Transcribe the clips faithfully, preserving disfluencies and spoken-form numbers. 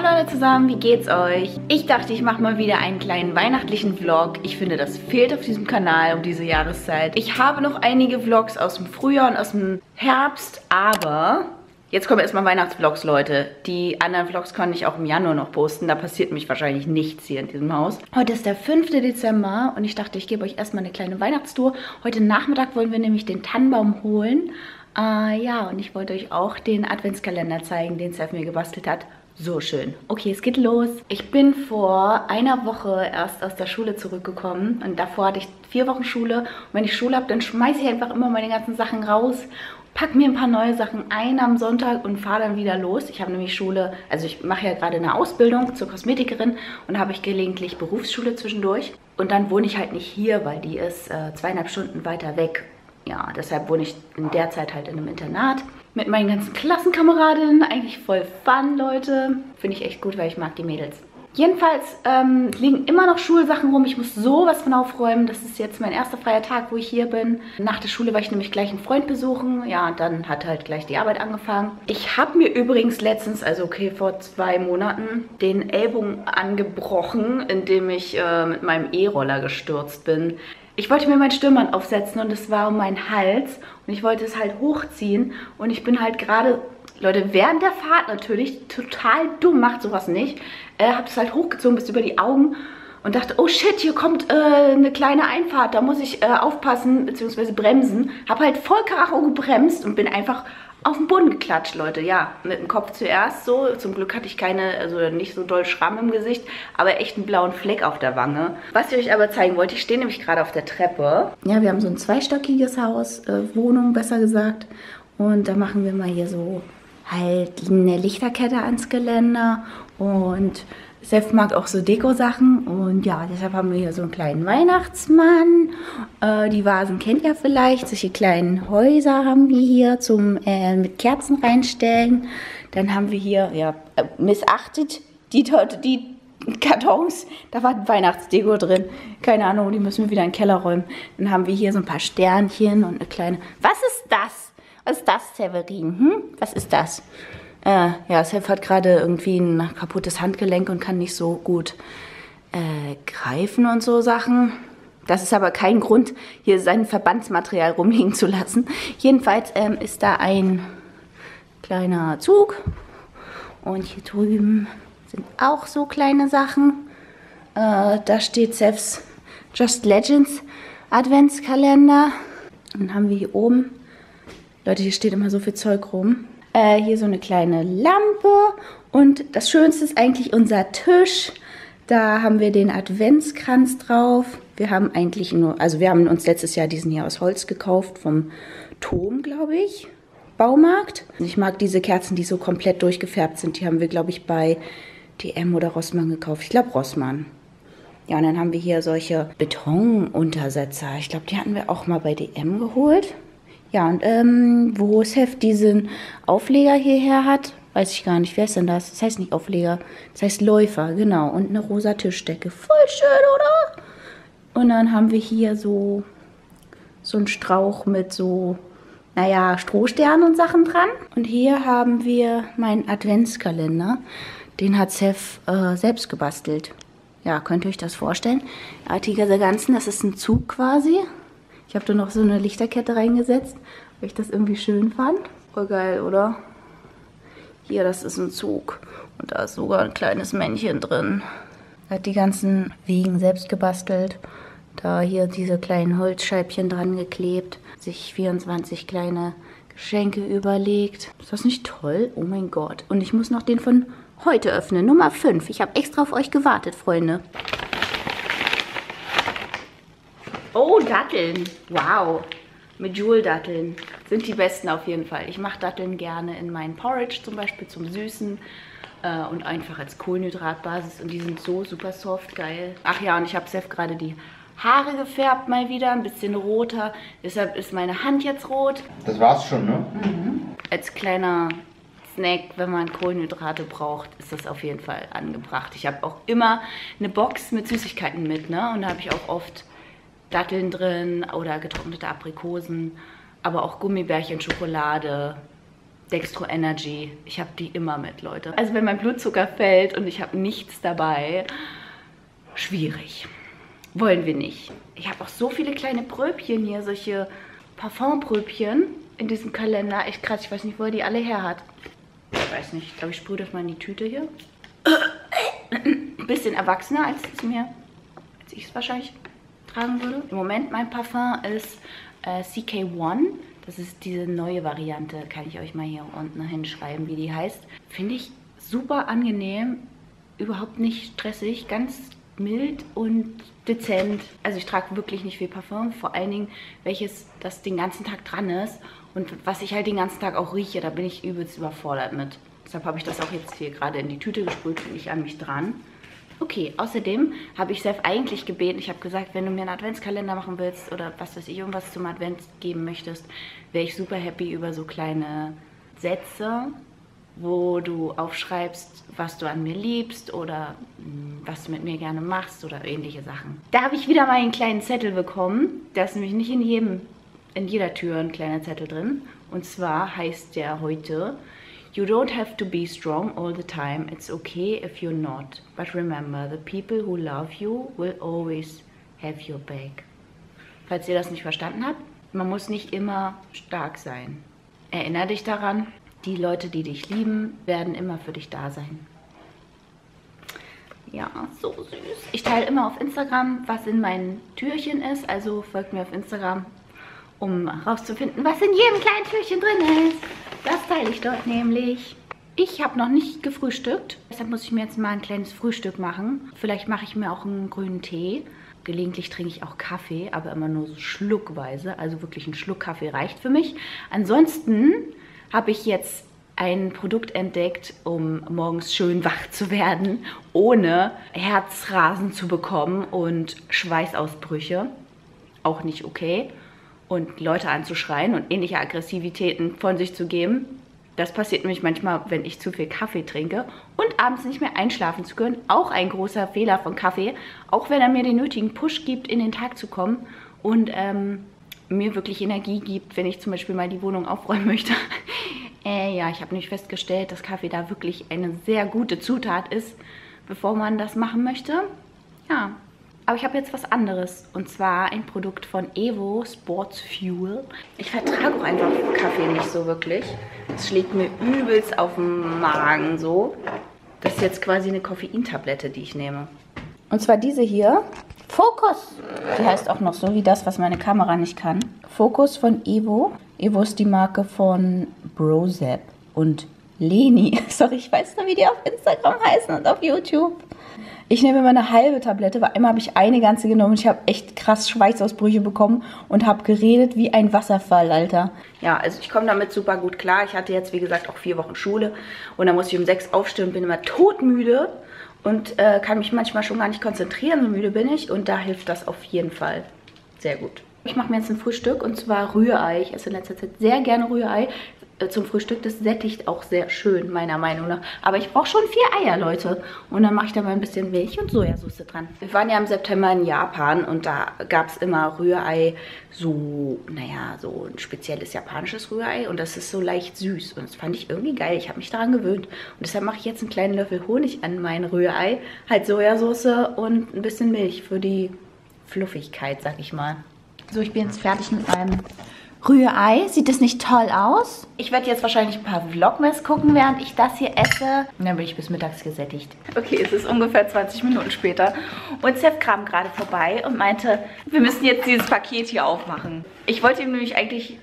Hallo alle zusammen, wie geht's euch? Ich dachte, ich mache mal wieder einen kleinen weihnachtlichen Vlog. Ich finde, das fehlt auf diesem Kanal um diese Jahreszeit. Ich habe noch einige Vlogs aus dem Frühjahr und aus dem Herbst, aber jetzt kommen erstmal Weihnachtsvlogs, Leute. Die anderen Vlogs kann ich auch im Januar noch posten. Da passiert mich wahrscheinlich nichts hier in diesem Haus. Heute ist der fünfte Dezember und ich dachte, ich gebe euch erstmal eine kleine Weihnachtstour. Heute Nachmittag wollen wir nämlich den Tannenbaum holen. Äh, ja, und ich wollte euch auch den Adventskalender zeigen, den Sev mir gebastelt hat. So schön. Okay, es geht los. Ich bin vor einer Woche erst aus der Schule zurückgekommen und davor hatte ich vier Wochen Schule. Und wenn ich Schule habe, dann schmeiße ich einfach immer meine ganzen Sachen raus, pack mir ein paar neue Sachen ein am Sonntag und fahre dann wieder los. Ich habe nämlich Schule, also ich mache ja gerade eine Ausbildung zur Kosmetikerin und habe ich gelegentlich Berufsschule zwischendurch. Und dann wohne ich halt nicht hier, weil die ist äh, zweieinhalb Stunden weiter weg. Ja, deshalb wohne ich in der Zeit halt in einem Internat mit meinen ganzen Klassenkameradinnen. Eigentlich voll Fun, Leute. Finde ich echt gut, weil ich mag die Mädels. Jedenfalls ähm, liegen immer noch Schulsachen rum. Ich muss sowas von aufräumen. Das ist jetzt mein erster freier Tag, wo ich hier bin. Nach der Schule war ich nämlich gleich einen Freund besuchen. Ja, und dann hat halt gleich die Arbeit angefangen. Ich habe mir übrigens letztens, also okay, vor zwei Monaten, den Ellbogen angebrochen, indem ich äh, mit meinem E-Roller gestürzt bin. Ich wollte mir mein Stirnband aufsetzen und es war um meinen Hals und ich wollte es halt hochziehen und ich bin halt gerade, Leute, während der Fahrt natürlich, total dumm, macht sowas nicht, äh, habe es halt hochgezogen bis über die Augen und dachte, oh shit, hier kommt äh, eine kleine Einfahrt, da muss ich äh, aufpassen bzw. bremsen. Habe halt voll Karacho gebremst und bin einfach auf den Boden geklatscht, Leute, ja, mit dem Kopf zuerst so. Zum Glück hatte ich keine, also nicht so doll Schramm im Gesicht, aber echt einen blauen Fleck auf der Wange. Was ich euch aber zeigen wollte, ich stehe nämlich gerade auf der Treppe. Ja, wir haben so ein zweistöckiges Haus, äh, Wohnung besser gesagt. Und da machen wir mal hier so halt eine Lichterkette ans Geländer. Und Sev mag auch so Deko-Sachen und ja, deshalb haben wir hier so einen kleinen Weihnachtsmann. Äh, die Vasen kennt ihr vielleicht, solche kleinen Häuser haben wir hier zum äh, mit Kerzen reinstellen. Dann haben wir hier, ja, äh, missachtet die, die Kartons, da war Weihnachtsdeko drin. Keine Ahnung, die müssen wir wieder in den Keller räumen. Dann haben wir hier so ein paar Sternchen und eine kleine, was ist das? Was ist das, Severin? Hm? Was ist das? Äh, ja, Sev hat gerade irgendwie ein kaputtes Handgelenk und kann nicht so gut äh, greifen und so Sachen. Das ist aber kein Grund, hier sein Verbandsmaterial rumliegen zu lassen. Jedenfalls ähm, ist da ein kleiner Zug. Und hier drüben sind auch so kleine Sachen. Äh, da steht Sevs Just Legends Adventskalender. Dann haben wir hier oben, Leute, hier steht immer so viel Zeug rum. Äh, hier so eine kleine Lampe und das Schönste ist eigentlich unser Tisch. Da haben wir den Adventskranz drauf. Wir haben eigentlich nur, also wir haben uns letztes Jahr diesen hier aus Holz gekauft vom Tom, glaube ich, Baumarkt. Ich mag diese Kerzen, die so komplett durchgefärbt sind. Die haben wir, glaube ich, bei D M oder Rossmann gekauft. Ich glaube Rossmann. Ja, und dann haben wir hier solche Betonuntersetzer. Ich glaube, die hatten wir auch mal bei D M geholt. Ja, und ähm, wo Sev diesen Aufleger hierher hat, weiß ich gar nicht. Wer ist denn das? Das heißt nicht Aufleger, das heißt Läufer, genau. Und eine rosa Tischdecke. Voll schön, oder? Und dann haben wir hier so, so einen Strauch mit so, naja, Strohsternen und Sachen dran. Und hier haben wir meinen Adventskalender. Den hat Sev äh, selbst gebastelt. Ja, könnt ihr euch das vorstellen? Ja, diese ganzen, das ist ein Zug quasi. Ich habe da noch so eine Lichterkette reingesetzt, weil ich das irgendwie schön fand. Voll geil, oder? Hier, das ist ein Zug. Und da ist sogar ein kleines Männchen drin. Er hat die ganzen Wegen selbst gebastelt. Da hier diese kleinen Holzscheibchen dran geklebt. Sich vierundzwanzig kleine Geschenke überlegt. Ist das nicht toll? Oh mein Gott. Und ich muss noch den von heute öffnen. Nummer fünf. Ich habe extra auf euch gewartet, Freunde. Oh, Datteln. Wow. Mit Joule-Datteln. Sind die besten auf jeden Fall. Ich mache Datteln gerne in meinen Porridge zum Beispiel zum Süßen äh, und einfach als Kohlenhydratbasis. Und die sind so super soft, geil. Ach ja, und ich habe Sev gerade die Haare gefärbt mal wieder. Ein bisschen roter. Deshalb ist meine Hand jetzt rot. Das war's schon, ne? Mhm. Als kleiner Snack, wenn man Kohlenhydrate braucht, ist das auf jeden Fall angebracht. Ich habe auch immer eine Box mit Süßigkeiten mit, ne? Und da habe ich auch oft Datteln drin oder getrocknete Aprikosen, aber auch Gummibärchen, Schokolade, Dextro Energy. Ich habe die immer mit, Leute. Also wenn mein Blutzucker fällt und ich habe nichts dabei, schwierig. Wollen wir nicht. Ich habe auch so viele kleine Bröbchen hier, solche Parfumbröbchen in diesem Kalender. Echt krass, ich weiß nicht, wo er die alle her hat. Ich weiß nicht, ich glaube, ich sprühe das mal in die Tüte hier. Ein bisschen erwachsener, als ich es mir, als ich es wahrscheinlich tragen würde. Im Moment mein Parfum ist äh, C K eins. Das ist diese neue Variante, kann ich euch mal hier unten hinschreiben, wie die heißt. Finde ich super angenehm, überhaupt nicht stressig, ganz mild und dezent. Also ich trage wirklich nicht viel Parfum, vor allen Dingen welches das den ganzen Tag dran ist und was ich halt den ganzen Tag auch rieche, da bin ich übelst überfordert mit. Deshalb habe ich das auch jetzt hier gerade in die Tüte gesprüht und nicht an mich dran. Okay, außerdem habe ich Sev eigentlich gebeten, ich habe gesagt, wenn du mir einen Adventskalender machen willst oder was weiß ich, irgendwas zum Advent geben möchtest, wäre ich super happy über so kleine Sätze, wo du aufschreibst, was du an mir liebst oder mh, was du mit mir gerne machst oder ähnliche Sachen. Da habe ich wieder mal einen kleinen Zettel bekommen, da ist nämlich nicht in jedem, in jeder Tür ein kleiner Zettel drin. Und zwar heißt der heute: You don't have to be strong all the time. It's okay if you're not. But remember, the people who love you will always have your back. Falls ihr das nicht verstanden habt, man muss nicht immer stark sein. Erinnere dich daran, die Leute, die dich lieben, werden immer für dich da sein. Ja, so süß. Ich teile immer auf Instagram, was in meinen Türchen ist. Also folgt mir auf Instagram, um herauszufinden, was in jedem kleinen Türchen drin ist. Das teile ich dort nämlich. Ich habe noch nicht gefrühstückt, deshalb muss ich mir jetzt mal ein kleines Frühstück machen. Vielleicht mache ich mir auch einen grünen Tee. Gelegentlich trinke ich auch Kaffee, aber immer nur so schluckweise. Also wirklich ein Schluck Kaffee reicht für mich. Ansonsten habe ich jetzt ein Produkt entdeckt, um morgens schön wach zu werden, ohne Herzrasen zu bekommen und Schweißausbrüche. Auch nicht okay. Und Leute anzuschreien und ähnliche Aggressivitäten von sich zu geben. Das passiert nämlich manchmal, wenn ich zu viel Kaffee trinke und abends nicht mehr einschlafen zu können. Auch ein großer Fehler von Kaffee, auch wenn er mir den nötigen Push gibt, in den Tag zu kommen und ähm, mir wirklich Energie gibt, wenn ich zum Beispiel mal die Wohnung aufräumen möchte. äh, ja, ich habe nämlich festgestellt, dass Kaffee da wirklich eine sehr gute Zutat ist, bevor man das machen möchte. Ja. Aber ich habe jetzt was anderes und zwar ein Produkt von Evo Sports Fuel. Ich vertrage auch einfach Kaffee nicht so wirklich. Es schlägt mir übelst auf den Magen so. Das ist jetzt quasi eine Koffeintablette, die ich nehme. Und zwar diese hier. Fokus! Die heißt auch noch so wie das, was meine Kamera nicht kann. Fokus von Evo. Evo ist die Marke von BroZap und Leni. Sorry, ich weiß noch, wie die auf Instagram heißen und auf YouTube. Ich nehme immer eine halbe Tablette, weil einmal habe ich eine ganze genommen und ich habe echt krass Schweißausbrüche bekommen und habe geredet wie ein Wasserfall, Alter. Ja, also ich komme damit super gut klar. Ich hatte jetzt, wie gesagt, auch vier Wochen Schule und dann musste ich um sechs aufstehen und bin immer todmüde und äh, kann mich manchmal schon gar nicht konzentrieren, so müde bin ich und da hilft das auf jeden Fall sehr gut. Ich mache mir jetzt ein Frühstück und zwar Rührei. Ich esse in letzter Zeit sehr gerne Rührei zum Frühstück. Das sättigt auch sehr schön, meiner Meinung nach. Aber ich brauche schon vier Eier, Leute. Und dann mache ich da mal ein bisschen Milch und Sojasauce dran. Wir waren ja im September in Japan und da gab es immer Rührei, so, naja, so ein spezielles japanisches Rührei. Und das ist so leicht süß. Und das fand ich irgendwie geil. Ich habe mich daran gewöhnt. Und deshalb mache ich jetzt einen kleinen Löffel Honig an mein Rührei. Halt Sojasauce und ein bisschen Milch für die Fluffigkeit, sag ich mal. So, ich bin jetzt fertig mit meinem Rührei. Sieht das nicht toll aus? Ich werde jetzt wahrscheinlich ein paar Vlogmas gucken, während ich das hier esse. Und dann bin ich bis mittags gesättigt. Okay, es ist ungefähr zwanzig Minuten später. Und Sev kam gerade vorbei und meinte, wir müssen jetzt dieses Paket hier aufmachen. Ich wollte ihm nämlich eigentlich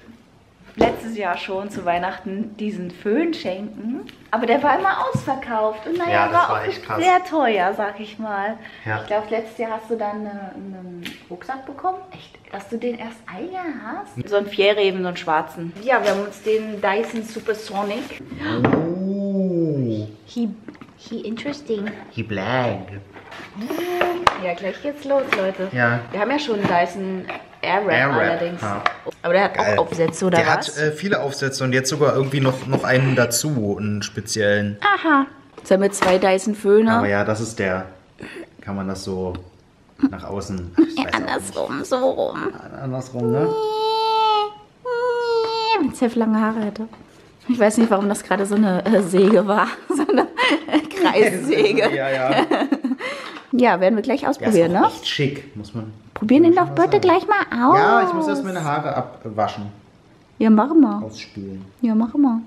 letztes Jahr schon zu Weihnachten diesen Föhn schenken. Aber der war immer ausverkauft. Und naja, ja, war, war echt krass. Sehr teuer, sag ich mal. Ja. Ich glaube, letztes Jahr hast du dann einen Rucksack bekommen. Echt? Dass du den erst ein Jahr hast? So einen Fjällräven, so einen schwarzen. Ja, wir haben uns den Dyson Supersonic. Oh. He, he interesting. He blank. Ja, gleich geht's los, Leute. Ja. Wir haben ja schon einen Dyson Airwrap, Airwrap allerdings. Ja. Aber der hat geil. Auch Aufsätze, oder der was? Der hat äh, viele Aufsätze und jetzt sogar irgendwie noch, noch einen dazu, einen speziellen. Aha. Jetzt haben wir zwei Dyson Föhne. Aber ja, das ist der. Kann man das so... nach außen. Ja, andersrum, so rum. Ja, andersrum, ne? Wenn Sev lange Haare hätte. Ich weiß nicht, warum das gerade so eine äh, Säge war. So eine Kreissäge. Ja, ja. Ja, werden wir gleich ausprobieren, ne? Das ist echt schick, muss man. Probieren den doch bitte gleich mal aus. Ja, ich muss erst meine Haare abwaschen. Ja, machen wir. Ausspülen. Ja, machen wir.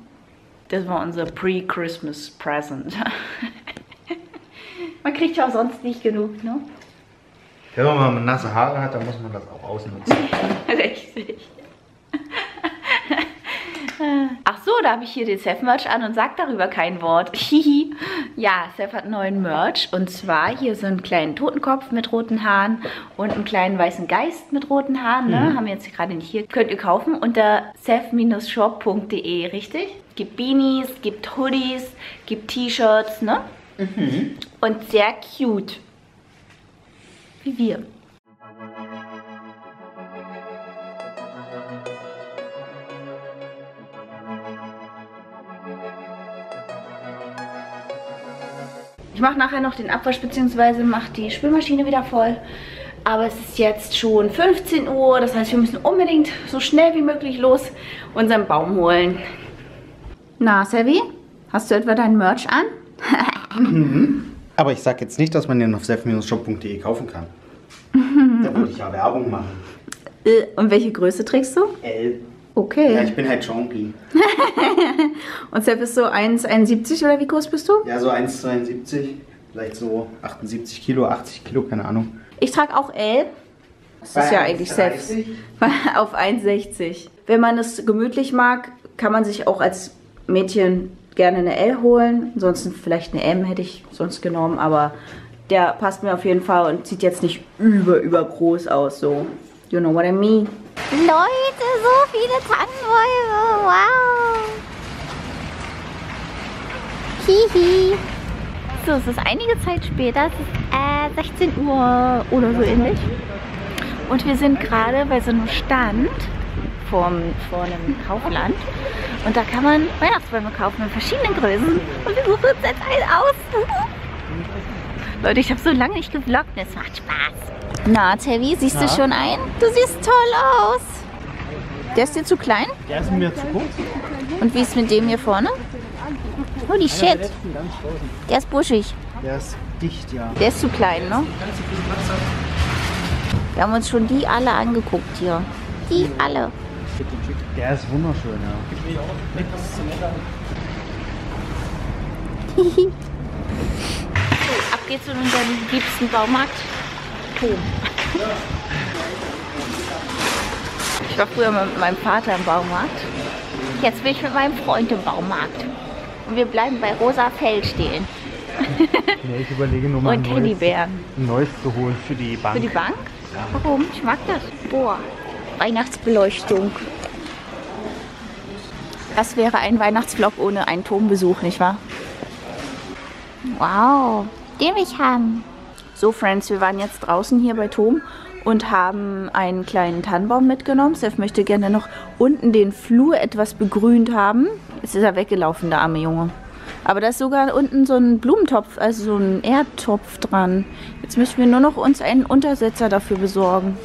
Das war unser Pre-Christmas Present. Man kriegt ja auch sonst nicht genug, ne? Ja, wenn man nasse Haare hat, dann muss man das auch ausnutzen. Richtig. Ach so, da habe ich hier den Sev-Merch an und sage darüber kein Wort. Hihi. Ja, Sev hat neuen Merch. Und zwar hier so einen kleinen Totenkopf mit roten Haaren und einen kleinen weißen Geist mit roten Haaren. Ne? Mhm. Haben wir jetzt gerade nicht hier. Könnt ihr kaufen unter sev Strich shop punkt de, richtig? Gibt Beanies, gibt Hoodies, gibt T-Shirts, ne? Mhm. Und sehr cute. Wie wir. Ich mache nachher noch den Abwasch bzw. mache die Spülmaschine wieder voll. Aber es ist jetzt schon fünfzehn Uhr. Das heißt, wir müssen unbedingt so schnell wie möglich los unseren Baum holen. Na, Sevi, hast du etwa deinen Merch an? Mhm. Aber ich sage jetzt nicht, dass man den auf sev Strich shop punkt de kaufen kann. Mhm. Da würde ich ja Werbung machen. Und welche Größe trägst du? L. Okay. Ja, ich bin halt Chonky. Und Sev ist so eins Komma einundsiebzig oder wie groß bist du? Ja, so eins Komma zweiundsiebzig, vielleicht so achtundsiebzig Kilo, achtzig Kilo, keine Ahnung. Ich trage auch L. Das bei ist ja eigentlich Sev. Auf eins Komma sechzig. Wenn man es gemütlich mag, kann man sich auch als Mädchen gerne eine L holen. Ansonsten vielleicht eine M hätte ich sonst genommen, aber der passt mir auf jeden Fall und sieht jetzt nicht über, über groß aus. So, you know what I mean? Leute, so viele Tannenbäume, wow! Hihi! So, es ist einige Zeit später, es ist äh, sechzehn Uhr oder so ähnlich. Und wir sind gerade bei so einem Stand vom, vor einem Kaufland. Und da kann man Weihnachtsbäume kaufen in verschiedenen Größen. Und wir suchen uns jetzt einen aus. Leute, ich habe so lange nicht gevloggt, es macht Spaß. Na, Tevi, siehst Na? du schon ein? Du siehst toll aus. Der ist dir zu klein? Der ist mir zu kurz. Und wie ist mit dem hier vorne? Holy shit. Der ist buschig. Der ist dicht, ja. Der ist zu klein, ne? Wir haben uns schon die alle angeguckt hier. Die alle. Der ist wunderschön, ja. So, ab geht's in unseren liebsten Baumarkt. Ich war früher mit meinem Vater im Baumarkt. Jetzt bin ich mit meinem Freund im Baumarkt. Und wir bleiben bei rosa Fell stehen. Nee, ich überlege nur mal ein neues, neues zu holen für die Bank. Für die Bank? Ja. Warum? Ich mag das. Boah, Weihnachtsbeleuchtung. Das wäre ein Weihnachtsvlog ohne einen Turmbesuch, nicht wahr? Wow, den will ich haben. So, Friends, wir waren jetzt draußen hier bei Tom und haben einen kleinen Tannenbaum mitgenommen. Sev möchte gerne noch unten den Flur etwas begrünt haben. Jetzt ist er weggelaufen, der arme Junge. Aber da ist sogar unten so ein Blumentopf, also so ein Erdtopf dran. Jetzt müssen wir nur noch uns einen Untersetzer dafür besorgen.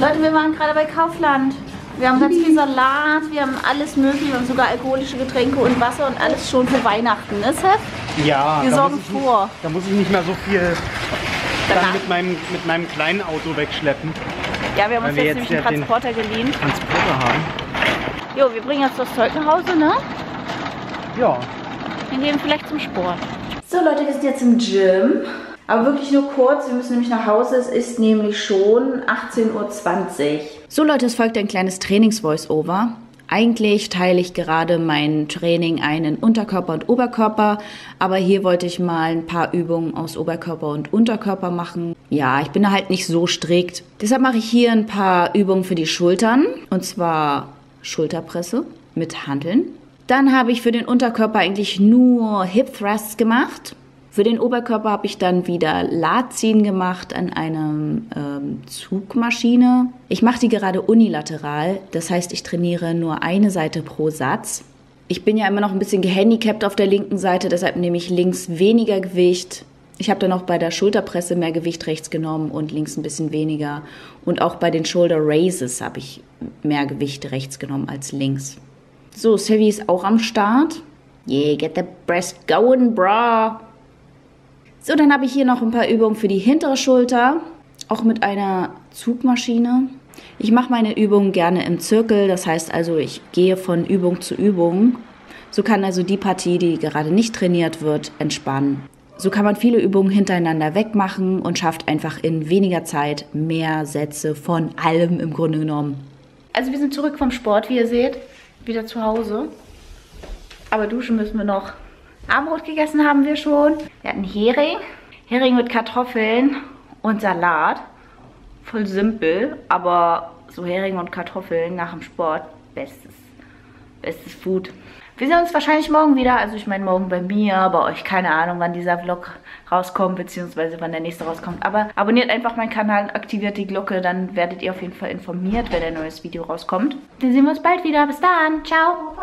Leute, wir waren gerade bei Kaufland. Wir haben ganz viel Salat, wir haben alles mögliche, wir haben sogar alkoholische Getränke und Wasser und alles schon für Weihnachten, ne, Sev? Ja, wir sorgen vor. Nicht, da muss ich nicht mehr so viel dann dann mit, meinem, mit meinem kleinen Auto wegschleppen. Ja, wir haben uns jetzt, wir jetzt nämlich ja einen Transporter geliehen. Transporter haben. Jo, wir bringen jetzt das Zeug nach Hause, ne? Ja. Wir gehen vielleicht zum Sport. So Leute, wir sind jetzt im Gym. Aber wirklich nur kurz, wir müssen nämlich nach Hause. Es ist nämlich schon achtzehn Uhr zwanzig. So Leute, es folgt ein kleines Trainings-Voice-Over. Eigentlich teile ich gerade mein Training ein in Unterkörper und Oberkörper. Aber hier wollte ich mal ein paar Übungen aus Oberkörper und Unterkörper machen. Ja, ich bin da halt nicht so strikt. Deshalb mache ich hier ein paar Übungen für die Schultern. Und zwar Schulterpresse mit Hanteln. Dann habe ich für den Unterkörper eigentlich nur Hip-Thrusts gemacht. Für den Oberkörper habe ich dann wieder Latzien gemacht an einem ähm, Zugmaschine. Ich mache die gerade unilateral, das heißt, ich trainiere nur eine Seite pro Satz. Ich bin ja immer noch ein bisschen gehandicapt auf der linken Seite, deshalb nehme ich links weniger Gewicht. Ich habe dann auch bei der Schulterpresse mehr Gewicht rechts genommen und links ein bisschen weniger. Und auch bei den Shoulder Raises habe ich mehr Gewicht rechts genommen als links. So, Sevi ist auch am Start. Yeah, get the breast going, brah. So, dann habe ich hier noch ein paar Übungen für die hintere Schulter. Auch mit einer Zugmaschine. Ich mache meine Übungen gerne im Zirkel. Das heißt also, ich gehe von Übung zu Übung. So kann also die Partie, die gerade nicht trainiert wird, entspannen. So kann man viele Übungen hintereinander wegmachen und schafft einfach in weniger Zeit mehr Sätze von allem im Grunde genommen. Also wir sind zurück vom Sport, wie ihr seht. Wieder zu Hause. Aber duschen müssen wir noch. Abendbrot gegessen haben wir schon. Wir hatten Hering. Hering mit Kartoffeln und Salat. Voll simpel, aber so Hering und Kartoffeln nach dem Sport, bestes, bestes Food. Wir sehen uns wahrscheinlich morgen wieder, also ich meine morgen bei mir, bei euch, keine Ahnung, wann dieser Vlog rauskommt, beziehungsweise wann der nächste rauskommt. Aber abonniert einfach meinen Kanal und aktiviert die Glocke, dann werdet ihr auf jeden Fall informiert, wenn ein neues Video rauskommt. Dann sehen wir uns bald wieder, bis dann, ciao!